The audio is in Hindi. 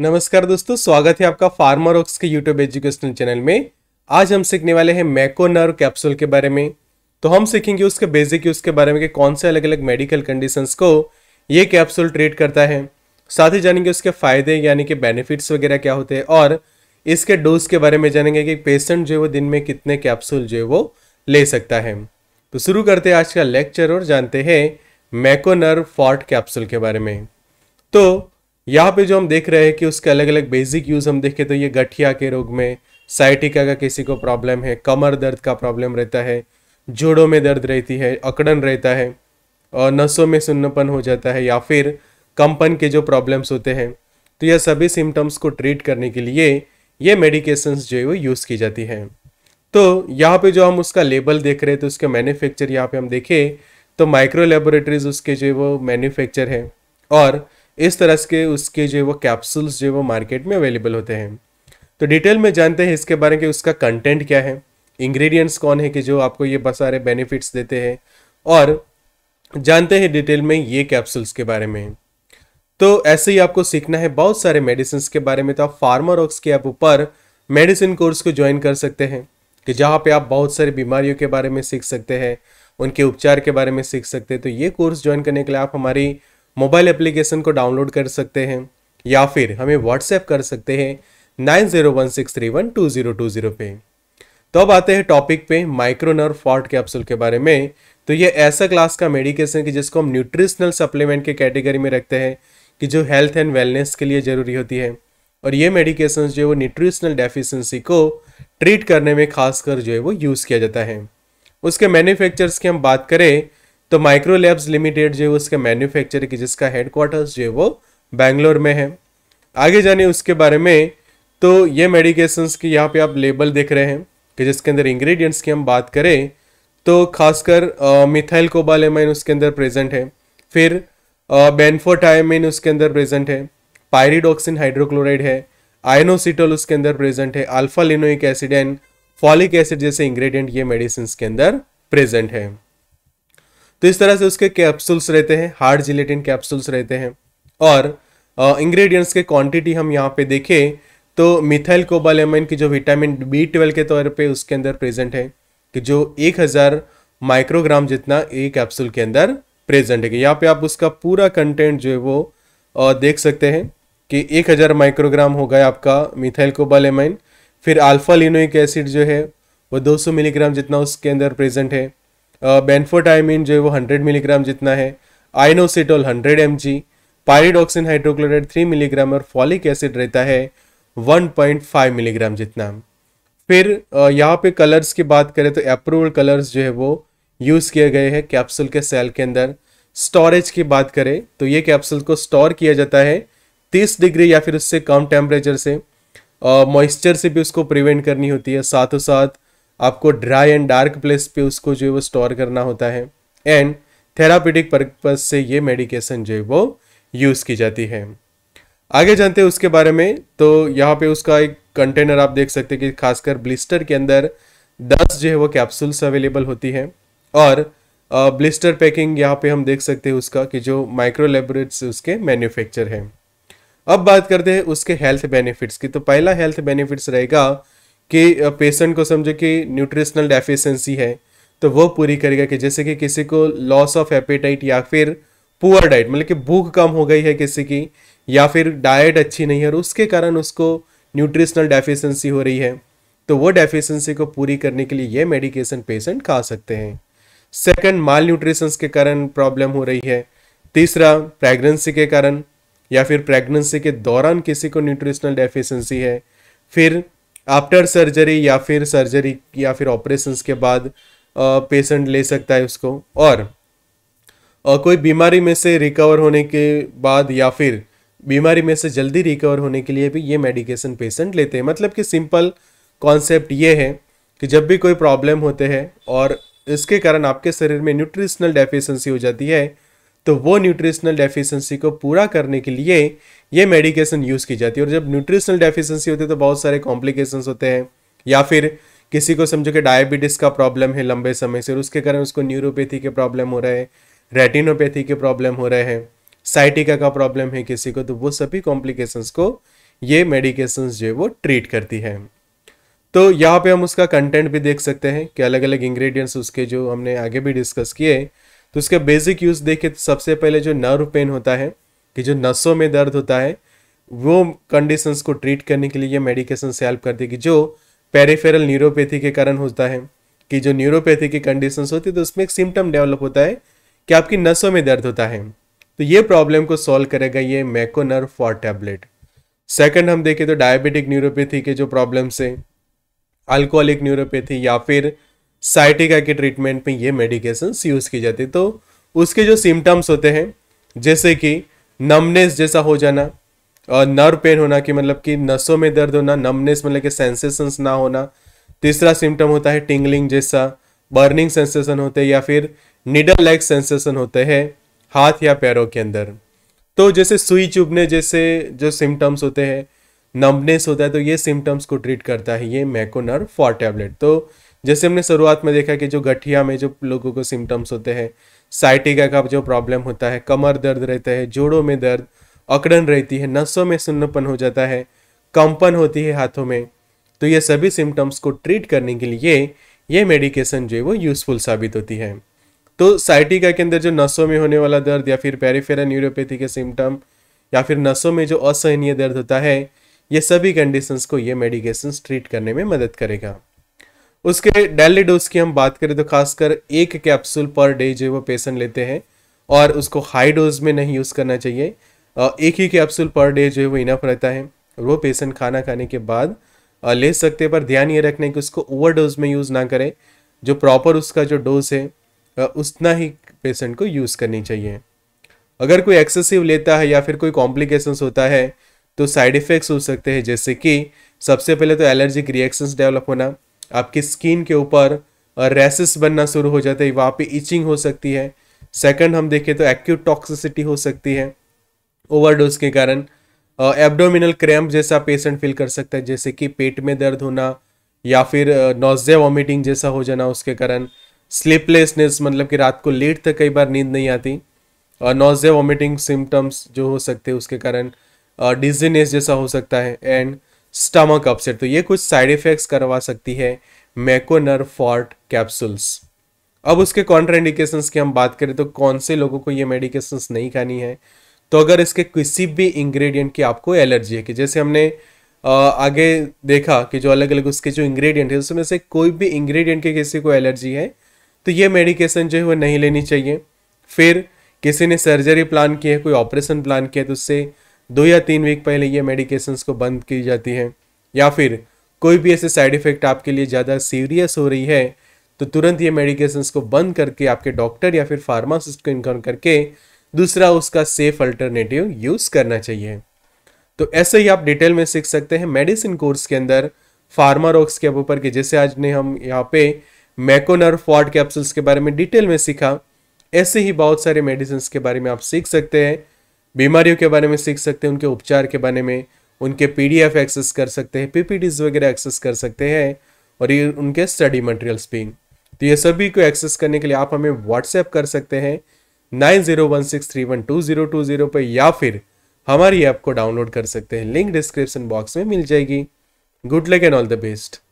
नमस्कार दोस्तों, स्वागत है आपका फार्मारॉक्स के यूट्यूब एजुकेशनल चैनल में। आज हम सीखने वाले हैं मेकोनर्व कैप्सूल के बारे में। तो हम सीखेंगे उसके बेसिक यूज के बारे में कि कौन से अलग अलग मेडिकल कंडीशंस को ये कैप्सूल ट्रीट करता है। साथ ही जानेंगे उसके फायदे यानी कि बेनिफिट्स वगैरह क्या होते हैं और इसके डोज के बारे में जानेंगे कि पेशेंट जो है वो दिन में कितने कैप्सूल जो है वो ले सकता है। तो शुरू करते हैं आज का लेक्चर और जानते हैं मेकोनर्व फोर्ट कैप्सूल के बारे में। तो यहाँ पे जो हम देख रहे हैं कि उसके अलग अलग बेसिक यूज़ हम देखें तो ये गठिया के रोग में, साइटिका का किसी को प्रॉब्लम है, कमर दर्द का प्रॉब्लम रहता है, जोड़ों में दर्द रहती है, अकड़न रहता है और नसों में सुन्नपन हो जाता है या फिर कंपन के जो प्रॉब्लम्स होते हैं, तो यह सभी सिम्टम्स को ट्रीट करने के लिए ये मेडिकेशंस जो है वो यूज़ की जाती हैं। तो यहाँ पे जो हम उसका लेबल देख रहे हैं तो उसके मैन्युफैक्चर यहाँ पे हम देखें तो माइक्रो लैबोरेटरीज उसके जो है वो मैन्युफैक्चर है और इस तरह के उसके जो है वो कैप्सूल्स जो है वो मार्केट में अवेलेबल होते हैं। तो डिटेल में जानते हैं इसके बारे में कि उसका कंटेंट क्या है, इंग्रेडिएंट्स कौन है कि जो आपको ये बहुत सारे बेनिफिट्स देते हैं, और जानते हैं डिटेल में ये कैप्सूल्स के बारे में। तो ऐसे ही आपको सीखना है बहुत सारे मेडिसिन के बारे में तो आप फार्मारॉक्स के ऐप ऊपर मेडिसिन कोर्स को ज्वाइन कर सकते हैं कि जहाँ पे आप बहुत सारी बीमारियों के बारे में सीख सकते हैं, उनके उपचार के बारे में सीख सकते हैं। तो ये कोर्स ज्वाइन करने के लिए आप हमारी मोबाइल एप्लीकेशन को डाउनलोड कर सकते हैं या फिर हमें व्हाट्सएप कर सकते हैं 9016312020 पे। तो अब आते हैं टॉपिक पे माइक्रोनर्व फोर्ट कैप्सूल के बारे में। तो ये ऐसा क्लास का मेडिकेशन कि जिसको हम न्यूट्रिशनल सप्लीमेंट के कैटेगरी में रखते हैं कि जो हेल्थ एंड वेलनेस के लिए ज़रूरी होती है और ये मेडिकेशन जो है वो न्यूट्रिशनल डेफिशेंसी को ट्रीट करने में खासकर जो है वो यूज़ किया जाता है। उसके मैन्युफैक्चरर्स की हम बात करें तो माइक्रो लैब्स लिमिटेड जो है उसका मैन्युफैक्चर की जिसका हेडक्वार्टर्स जो है वो बेंगलोर में है। आगे जाने उसके बारे में तो ये मेडिकेशंस की यहाँ पे आप लेबल देख रहे हैं कि जिसके अंदर इंग्रेडिएंट्स की हम बात करें तो खासकर मिथाइलकोबालेमाइन उसके अंदर प्रेजेंट है, फिर बेनफोटायामिन उसके अंदर प्रेजेंट है, पायरिडोक्सिन हाइड्रोक्लोराइड है, आइनोसिटोल उसके अंदर प्रेजेंट है, alpha linoleic acid and folic acid जैसे इंग्रेडिएंट ये मेडिसिन के अंदर प्रेजेंट है। तो इस तरह से उसके कैप्सूल्स रहते हैं, हार्ड जिलेटिन कैप्सूल्स रहते हैं। और इंग्रेडिएंट्स के क्वांटिटी हम यहाँ पे देखें तो मिथाइलकोबालेमाइन की जो विटामिन B12 के तौर पे उसके अंदर प्रेजेंट है कि जो 1000 माइक्रोग्राम जितना एक कैप्सूल के अंदर प्रेजेंट है। यहाँ पे आप उसका पूरा कंटेंट जो है वो देख सकते हैं कि 1000 माइक्रोग्राम होगा आपका मिथाइलकोबालेमाइन। फिर अल्फा लिनोइक एसिड जो है वो 200 मिलीग्राम जितना उसके अंदर प्रेजेंट है, बेनफोटायामिन जो है वो 100 मिलीग्राम जितना है, inositol 100 mg, pyridoxine hydrochloride 3 milligram और फॉलिक एसिड रहता है 1.5 मिलीग्राम जितना। फिर यहाँ पे कलर्स की बात करें तो अप्रूव्ड कलर्स जो है वो यूज़ किए गए हैं कैप्सूल के सेल के अंदर। स्टोरेज की बात करें तो ये कैप्सूल को स्टोर किया जाता है 30 डिग्री या फिर उससे कम टेम्परेचर से, मॉइस्चर से भी उसको प्रिवेंट करनी होती है, साथों साथ आपको ड्राई एंड डार्क प्लेस पे उसको जो है वो स्टोर करना होता है एंड थेरापीटिक पर्पस से ये मेडिकेशन जो है वो यूज़ की जाती है। आगे जानते हैं उसके बारे में तो यहाँ पे उसका एक कंटेनर आप देख सकते हैं कि खासकर ब्लिस्टर के अंदर 10 जो है वो कैप्सूल्स अवेलेबल होती हैं और ब्लिस्टर पैकिंग यहाँ पे हम देख सकते हैं उसका कि जो माइक्रो लैबोरेटरीज उसके मैन्युफैक्चर हैं। अब बात करते हैं उसके हेल्थ बेनिफिट्स की। तो पहला हेल्थ बेनिफिट्स रहेगा कि पेशेंट को समझो कि न्यूट्रिशनल डेफिशिएंसी है तो वो पूरी करेगा कि जैसे कि किसी को लॉस ऑफ एपेटाइट या फिर पुअर डाइट मतलब कि भूख कम हो गई है किसी की या फिर डाइट अच्छी नहीं है और उसके कारण उसको न्यूट्रिशनल डेफिशिएंसी हो रही है तो वो डेफिशिएंसी को पूरी करने के लिए ये मेडिकेशन पेशेंट खा सकते हैं। सेकंड, माल न्यूट्रिशंस के कारण प्रॉब्लम हो रही है। तीसरा, प्रेगनेंसी के कारण या फिर प्रेगनेंसी के दौरान किसी को न्यूट्रिशनल डेफिशिएंसी है। फिर आफ्टर सर्जरी या फिर सर्जरी या फिर ऑपरेशंस के बाद पेशेंट ले सकता है उसको। और कोई बीमारी में से रिकवर होने के बाद या फिर बीमारी में से जल्दी रिकवर होने के लिए भी ये मेडिकेशन पेशेंट लेते हैं। मतलब कि सिंपल कॉन्सेप्ट ये है कि जब भी कोई प्रॉब्लम होते हैं और इसके कारण आपके शरीर में न्यूट्रिशनल डेफिशिएंसी हो जाती है तो वो न्यूट्रिशनल डेफिशिएंसी को पूरा करने के लिए ये मेडिकेशन यूज़ की जाती है। और जब न्यूट्रिशनल डेफिशिएंसी होती है तो बहुत सारे कॉम्प्लिकेशंस होते हैं या फिर किसी को समझो कि डायबिटीज़ का प्रॉब्लम है लंबे समय से और उसके कारण उसको न्यूरोपैथी के प्रॉब्लम हो रहे हैं, रेटिनोपैथी के प्रॉब्लम हो रहे हैं, साइटिका का प्रॉब्लम है किसी को, तो वो सभी कॉम्प्लिकेशंस को ये मेडिकेशंस जो है वो ट्रीट करती है। तो यहाँ पे हम उसका कंटेंट भी देख सकते हैं कि अलग अलग इंग्रेडिएंट्स उसके जो हमने आगे भी डिस्कस किए। तो उसका बेसिक यूज़ देखें तो सबसे पहले जो नर्व पेन होता है कि जो नसों में दर्द होता है वो कंडीशंस को ट्रीट करने के लिए ये मेडिकेशन से हेल्प करती है कि जो पेरिफेरल न्यूरोपैथी के कारण होता है कि जो न्यूरोपैथी की कंडीशंस होती है तो उसमें एक सिम्टम डेवलप होता है कि आपकी नसों में दर्द होता है। तो ये प्रॉब्लम को सॉल्व करेगा ये मेकोनर्व फोर्ट टैबलेट। सेकंड हम देखें तो डायबिटिक न्यूरोपैथी के जो प्रॉब्लम्स है, अल्कोहलिक न्यूरोपैथी या फिर साइटिका के ट्रीटमेंट में ये मेडिकेशंस यूज़ की जाती है। तो उसके जो सिम्टम्स होते हैं जैसे कि नमनेस जैसा हो जाना और नर्व पेन होना कि मतलब कि नसों में दर्द होना, नमनेस मतलब कि सेंसेशंस ना होना। तीसरा सिम्टम होता है टिंगलिंग जैसा, बर्निंग सेंसेशन होते हैं या फिर निडल लाइक सेंसेशन होते हैं हाथ या पैरों के अंदर। तो जैसे सुई चुभने जैसे जो सिम्टम्स होते हैं, नम्बनेस होता है, तो ये सिम्टम्स को ट्रीट करता है ये मेकोनर्व फोर्ट टैबलेट। तो जैसे हमने शुरुआत में देखा कि जो गठिया में जो लोगों को सिम्टम्स होते हैं, साइटिका का जो प्रॉब्लम होता है, कमर दर्द रहता है, जोड़ों में दर्द, अकड़न रहती है, नसों में सुन्नपन हो जाता है, कंपन होती है हाथों में, तो ये सभी सिम्टम्स को ट्रीट करने के लिए ये मेडिकेशन जो है वो यूज़फुल साबित होती है। तो साइटिका के अंदर जो नसों में होने वाला दर्द या फिर पेरिफेरल न्यूरोपैथी के सिम्टम या फिर नसों में जो असहनीय दर्द होता है, ये सभी कंडीशंस को ये मेडिकेशंस ट्रीट करने में मदद करेगा। उसके डेली डोज की हम बात करें तो खासकर एक कैप्सूल पर डे जो वो पेशेंट लेते हैं और उसको हाई डोज में नहीं यूज़ करना चाहिए। एक ही कैप्सूल पर डे जो है वो इनफ रहता है और वो पेशेंट खाना खाने के बाद ले सकते हैं। पर ध्यान ये रखना है कि उसको ओवरडोज में यूज़ ना करें, जो प्रॉपर उसका जो डोज है उतना ही पेशेंट को यूज़ करनी चाहिए। अगर कोई एक्सेसिव लेता है या फिर कोई कॉम्प्लिकेशंस होता है तो साइड इफ़ेक्ट्स हो सकते हैं, जैसे कि सबसे पहले तो एलर्जिक रिएक्शंस डेवलप होना, आपकी स्किन के ऊपर रैसेस बनना शुरू हो जाते हैं, वहाँ पे इचिंग हो सकती है। सेकंड हम देखें तो एक्यूट टॉक्सिसिटी हो सकती है ओवरडोज के कारण। एब्डोमिनल क्रैम्प जैसा पेशेंट फील कर सकता है, जैसे कि पेट में दर्द होना या फिर नोज़िया वॉमिटिंग जैसा हो जाना उसके कारण। स्लीपलेसनेस मतलब कि रात को लेट तक कई बार नींद नहीं आती, और नोज़िया वॉमिटिंग सिम्टम्स जो हो सकते हैं उसके कारण डिजीनेस जैसा हो सकता है एंड स्टमक अपसेट। तो ये कुछ साइड इफ़ेक्ट्स करवा सकती है मेकोनर्व फोर्ट कैप्सूल्स। अब उसके कॉन्ट्राइंडिकेशंस की हम बात करें तो कौन से लोगों को ये मेडिकेशंस नहीं खानी है। तो अगर इसके किसी भी इंग्रेडिएंट की आपको एलर्जी है, कि जैसे हमने आगे देखा कि जो अलग अलग उसके जो इंग्रेडिएंट है उसमें से कोई भी इंग्रेडिएंट की किसी को एलर्जी है तो ये मेडिकेशन जो है वो नहीं लेनी चाहिए। फिर किसी ने सर्जरी प्लान की है, कोई ऑपरेशन प्लान किया है, तो उससे 2 या 3 वीक पहले ये मेडिकेशंस को बंद की जाती है। या फिर कोई भी ऐसे साइड इफ़ेक्ट आपके लिए ज़्यादा सीरियस हो रही है तो तुरंत ये मेडिकेशंस को बंद करके आपके डॉक्टर या फिर फार्मासिस्ट को इन्फॉर्म करके दूसरा उसका सेफ अल्टरनेटिव यूज़ करना चाहिए। तो ऐसे ही आप डिटेल में सीख सकते हैं मेडिसिन कोर्स के अंदर फार्मारॉक्स के ऊपर, कि जैसे आज ने हम यहाँ पे मेकोनर्व फोर्ट कैप्सूल्स के बारे में डिटेल में सीखा, ऐसे ही बहुत सारे मेडिसिन के बारे में आप सीख सकते हैं, बीमारियों के बारे में सीख सकते हैं, उनके उपचार के बारे में, उनके PDF एक्सेस कर सकते हैं, PPTs वगैरह एक्सेस कर सकते हैं और ये उनके स्टडी मटेरियल्स भी। तो ये सभी को एक्सेस करने के लिए आप हमें व्हाट्सएप कर सकते हैं 9016312020 पर, या फिर हमारी ऐप को डाउनलोड कर सकते हैं, लिंक डिस्क्रिप्शन बॉक्स में मिल जाएगी। Good luck and all the best.